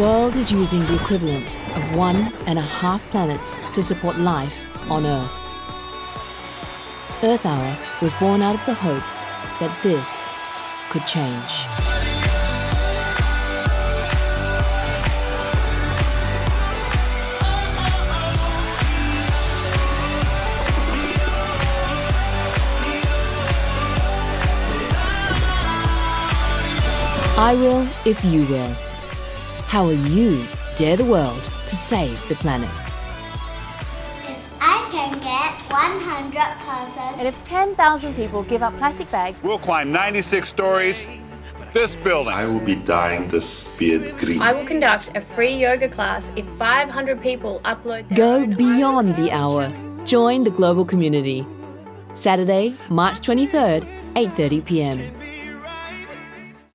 world is using the equivalent of 1.5 planets to support life on Earth. Earth Hour was born out of the hope that this could change. I will if you will. How will you dare the world to save the planet? If I can get 100 persons... And if 10,000 people give up plastic bags... We'll climb 96 stories, this building. I will be dyeing this beard green. I will conduct a free yoga class if 500 people upload... Go beyond the hour. Join the global community. Saturday, March 23rd, 8:30 p.m.